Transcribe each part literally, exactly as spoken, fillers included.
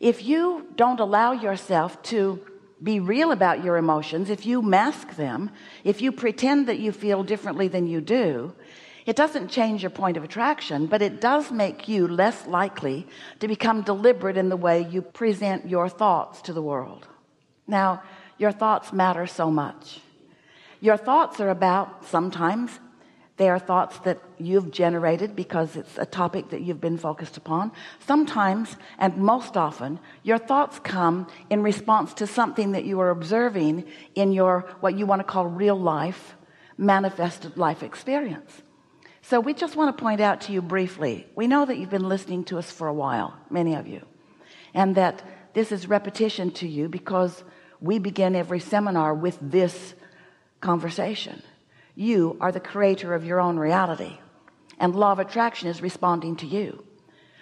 If you don't allow yourself to be real about your emotions, if you mask them, if you pretend that you feel differently than you do, it doesn't change your point of attraction, but it does make you less likely to become deliberate in the way you present your thoughts to the world. Now, your thoughts matter so much. Your thoughts are about, sometimes they are thoughts that you've generated because it's a topic that you've been focused upon. Sometimes, and most often, your thoughts come in response to something that you are observing in your, what you want to call real life, manifested life experience. So we just want to point out to you briefly, we know that you've been listening to us for a while, many of you, and that this is repetition to you because we begin every seminar with this conversation. You are the creator of your own reality, and law of attraction is responding to you.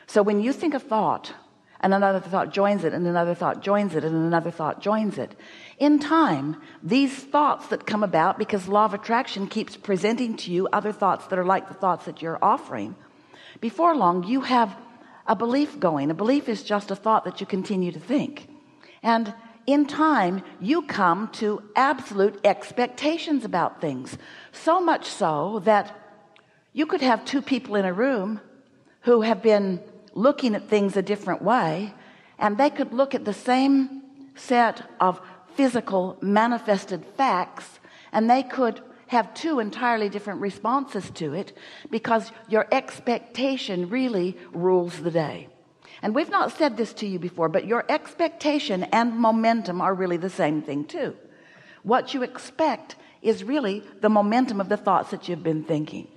So when you think a thought and another thought joins it and another thought joins it and another thought joins it, in time these thoughts that come about because law of attraction keeps presenting to you other thoughts that are like the thoughts that you're offering, before long you have a belief going. A belief is just a thought that you continue to think, and in time you come to absolute expectations about things, so much so that you could have two people in a room who have been looking at things a different way, and they could look at the same set of physical manifested facts, and they could have two entirely different responses to it because your expectation really rules the day. And we've not said this to you before, but your expectation and momentum are really the same thing too. What you expect is really the momentum of the thoughts that you've been thinking.